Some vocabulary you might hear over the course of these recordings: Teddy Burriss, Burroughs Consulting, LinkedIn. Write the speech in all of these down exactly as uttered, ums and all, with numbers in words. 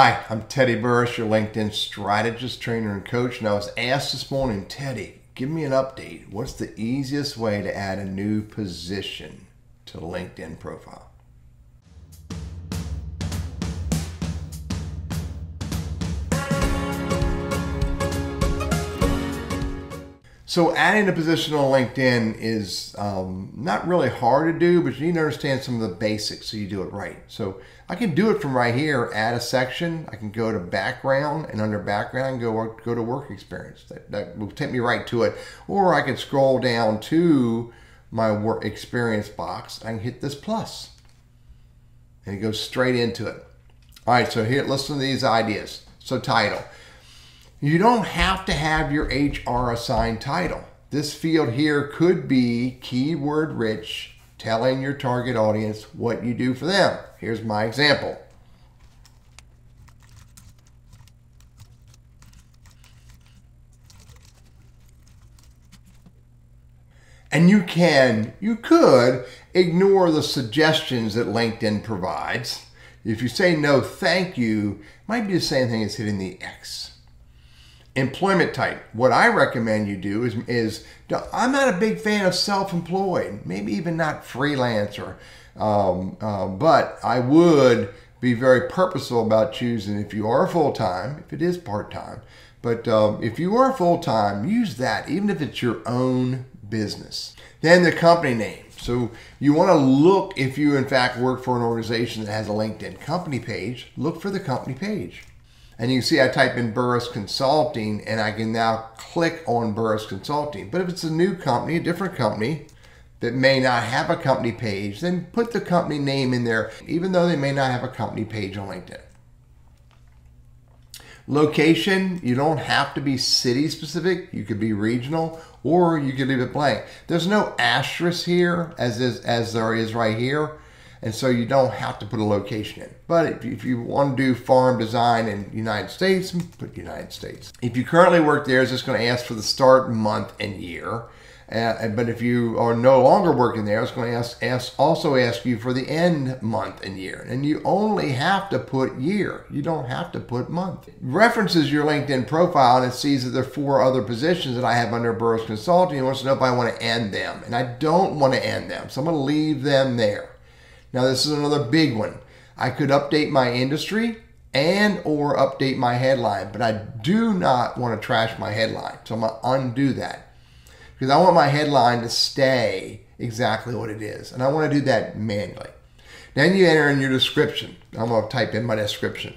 Hi, I'm Teddy Burriss, your LinkedIn strategist, trainer, and coach, and I was asked this morning, Teddy, give me an update. What's the easiest way to add a new position to the LinkedIn profile? So adding a position on LinkedIn is um, not really hard to do, but you need to understand some of the basics so you do it right. So I can do it from right here, add a section. I can go to background, and under background, go, work, go to work experience. That, that will take me right to it. Or I can scroll down to my work experience box. I can hit this plus, and it goes straight into it. All right, so here, listen to these ideas. So title. You don't have to have your H R assigned title. This field here could be keyword rich, telling your target audience what you do for them. Here's my example. And you can, you could ignore the suggestions that LinkedIn provides. If you say no, thank you, it might be the same thing as hitting the X. Employment type. What I recommend you do is, is I'm not a big fan of self-employed, maybe even not freelancer, um, uh, but I would be very purposeful about choosing if you are full-time, if it is part-time, but um, if you are full-time, use that, even if it's your own business. Then the company name. So you want to look, if you in fact work for an organization that has a LinkedIn company page, look for the company page. And you can see I type in Burroughs Consulting, and I can now click on Burroughs Consulting. But if it's a new company, a different company that may not have a company page, then put the company name in there, even though they may not have a company page on LinkedIn. Location, you don't have to be city specific. You could be regional, or you could leave it blank. There's no asterisk here as, is, as there is right here. And so you don't have to put a location in. But if you, if you want to do farm design in the United States, put United States. If you currently work there, it's just going to ask for the start, month, and year. Uh, but if you are no longer working there, it's going to ask, ask, also ask you for the end month and year. And you only have to put year. You don't have to put month. It references your LinkedIn profile, and it sees that there are four other positions that I have under Burroughs Consulting. It wants to know if I want to end them. And I don't want to end them. So I'm going to leave them there. Now this is another big one. I could update my industry and or update my headline, but I do not want to trash my headline. So I'm going to undo that because I want my headline to stay exactly what it is. And I want to do that manually. Then you enter in your description. I'm going to type in my description.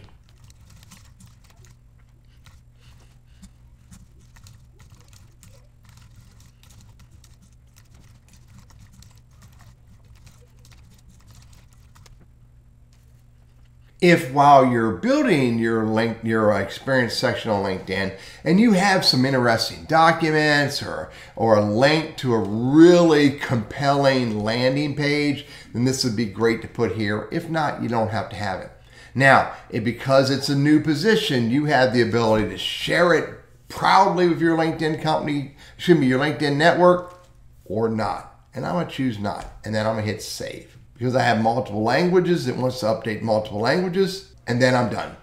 If while you're building your link, your experience section on LinkedIn, and you have some interesting documents or, or a link to a really compelling landing page, then this would be great to put here. If not, you don't have to have it. Now, it, because it's a new position, you have the ability to share it proudly with your LinkedIn company, excuse me, your LinkedIn network, or not. And I'm going to choose not. And then I'm going to hit save. Because I have multiple languages, it wants to update multiple languages, and then I'm done.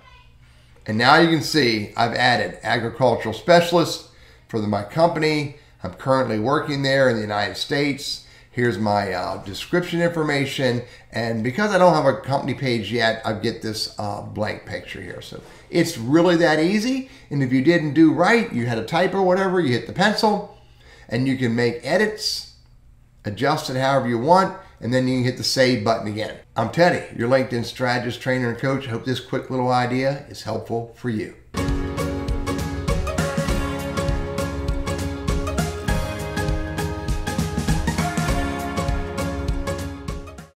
And now you can see I've added agricultural specialist for the, my company. I'm currently working there in the United States. Here's my uh, description information. And because I don't have a company page yet, I get this uh, blank picture here. So it's really that easy. And if you didn't do right, you had a type or whatever, you hit the pencil, and you can make edits, adjust it however you want. And then you can hit the save button again. I'm Teddy, your LinkedIn strategist, trainer, and coach. I hope this quick little idea is helpful for you.